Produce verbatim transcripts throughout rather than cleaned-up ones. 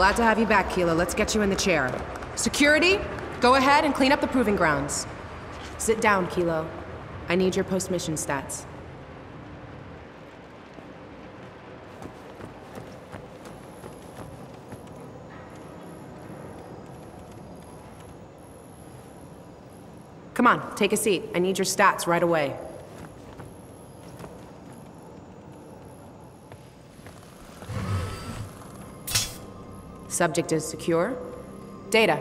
Glad to have you back, Kilo. Let's get you in the chair. Security, go ahead and clean up the proving grounds. Sit down, Kilo. I need your post-mission stats. Come on, take a seat. I need your stats right away. Subject is secure. Data.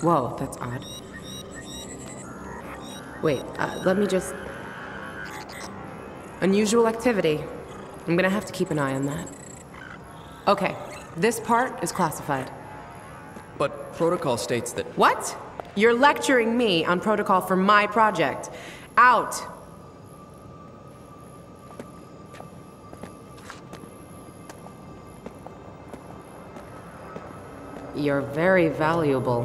Whoa, that's odd. Wait, uh, let me just... Unusual activity. I'm gonna have to keep an eye on that. Okay, this part is classified. But protocol states that... What? You're lecturing me on protocol for my project. Out! You're very valuable.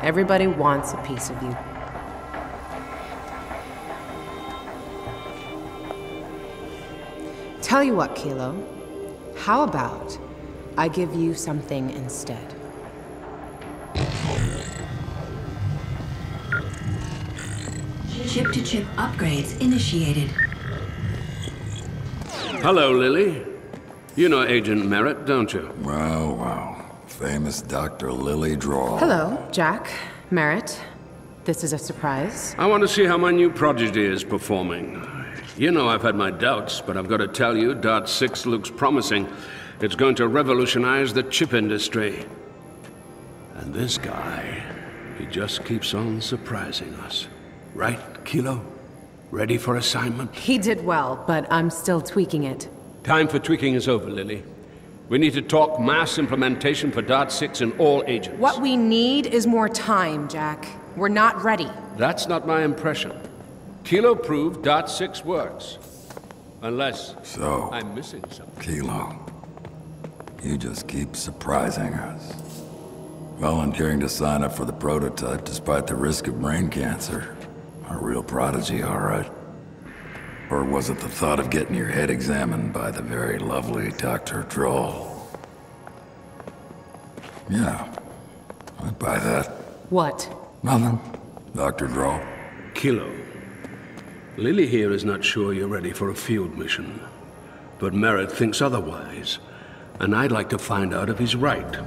Everybody wants a piece of you. Tell you what, Kilo. How about I give you something instead? Chip-to-chip upgrades initiated. Hello, Lily. You know Agent Merritt, don't you? Wow, wow. Famous Doctor Lily Drawl. Hello, Jack Merritt. This is a surprise. I want to see how my new prodigy is performing. You know I've had my doubts, but I've got to tell you, Dart six looks promising. It's going to revolutionize the chip industry. And this guy, he just keeps on surprising us. Right, Kilo? Ready for assignment? He did well, but I'm still tweaking it. Time for tweaking is over, Lily. We need to talk mass implementation for Dart six in all agents. What we need is more time, Jack. We're not ready. That's not my impression. Kilo proved Dart six works. Unless so, I'm missing something. Kilo, you just keep surprising us. Volunteering to sign up for the prototype despite the risk of brain cancer. A real prodigy, all right. Or was it the thought of getting your head examined by the very lovely Doctor Drawl? Yeah, I'd buy that. What? Nothing. Doctor Drawl. Kilo, Lily here is not sure you're ready for a field mission. But Merritt thinks otherwise. And I'd like to find out if he's right.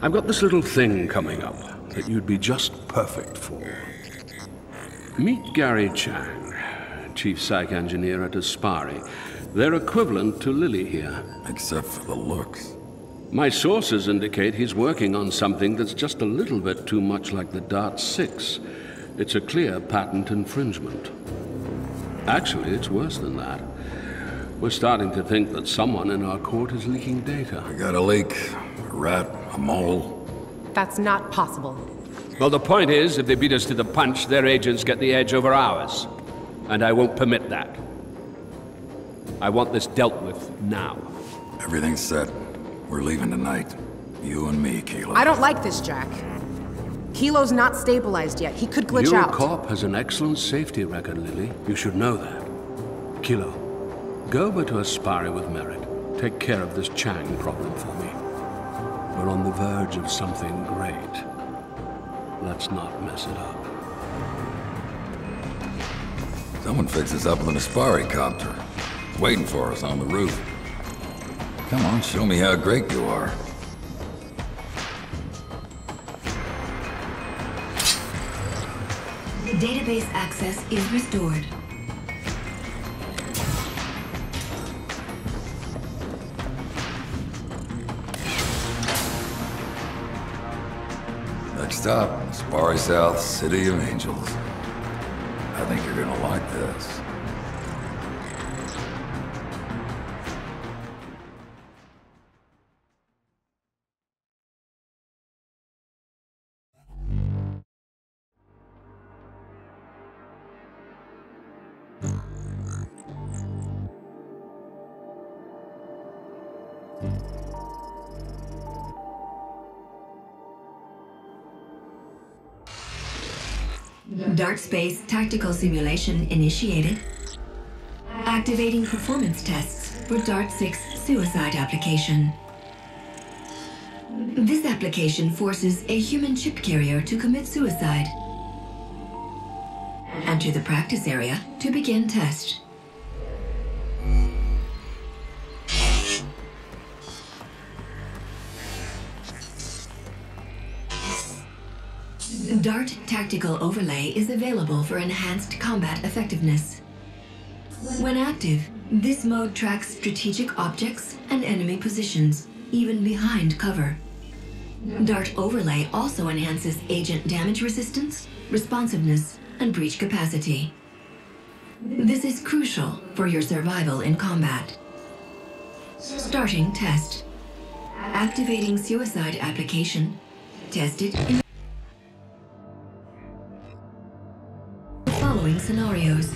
I've got this little thing coming up that you'd be just perfect for. Meet Gary Chang, Chief Psych Engineer at Aspari. They're equivalent to Lily here. Except for the looks. My sources indicate he's working on something that's just a little bit too much like the Dart six. It's a clear patent infringement. Actually, it's worse than that. We're starting to think that someone in our court is leaking data. We got a leak, a rat, a mole. That's not possible. Well, the point is, if they beat us to the punch, their agents get the edge over ours. And I won't permit that. I want this dealt with now. Everything's set. We're leaving tonight. You and me, Kilo. I don't like this, Jack. Kilo's not stabilized yet. He could glitch out. Your corp has an excellent safety record, Lily. You should know that. Kilo, go over to Aspari with Merritt. Take care of this Chang problem for me. We're on the verge of something great. Let's not mess it up. Someone fixes up an Aspari copter. It's waiting for us on the roof. Come on, show me how great you are. The database access is restored. Next up, Aspari South, City of Angels. I think you're gonna like this. Dart Space Tactical Simulation initiated. Activating performance tests for Dart six suicide application. This application forces a human chip carrier to commit suicide. Enter the practice area to begin test. Dart Tactical Overlay is available for enhanced combat effectiveness. When active, this mode tracks strategic objects and enemy positions, even behind cover. Dart Overlay also enhances agent damage resistance, responsiveness, and breach capacity. This is crucial for your survival in combat. Starting test. Activating suicide application. Tested in the following scenarios.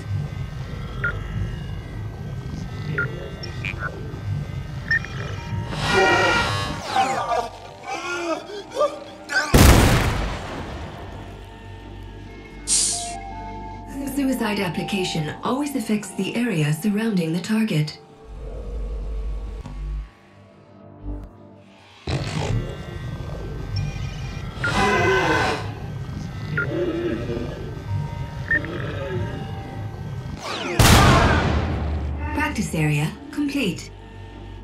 Suicide application always affects the area surrounding the target. Practice area complete.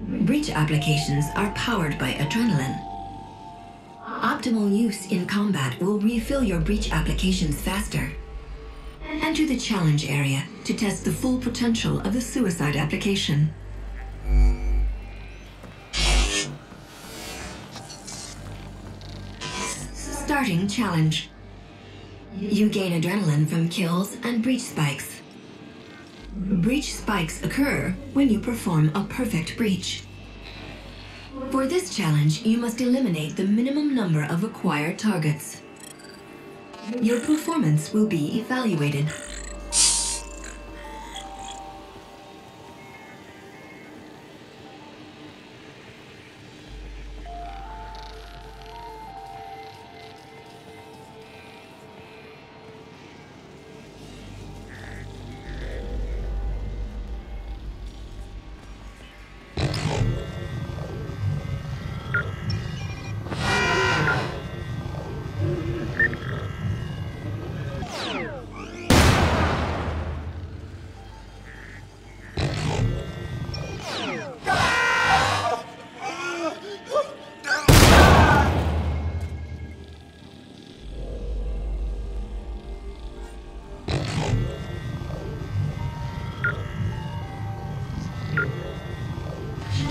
Breach applications are powered by adrenaline. Optimal use in combat will refill your breach applications faster. Enter the challenge area to test the full potential of the suicide application. Starting challenge. You gain adrenaline from kills and breach spikes. Breach spikes occur when you perform a perfect breach. For this challenge, you must eliminate the minimum number of acquired targets. Your performance will be evaluated.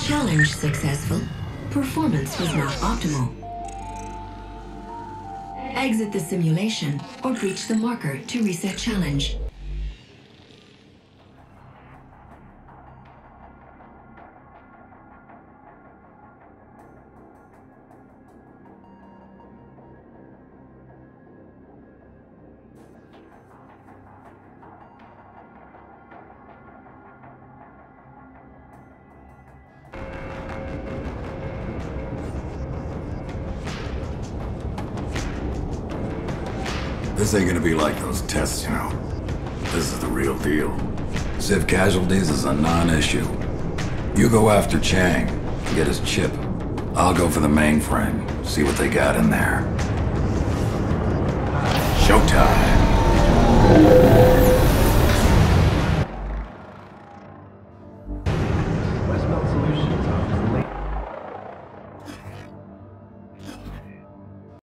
Challenge successful. Performance was not optimal. Exit the simulation or breach the marker to reset challenge. This ain't gonna be like those tests, you know. This is the real deal. Civ casualties is a non-issue. You go after Chang, and get his chip. I'll go for the mainframe, see what they got in there. Showtime!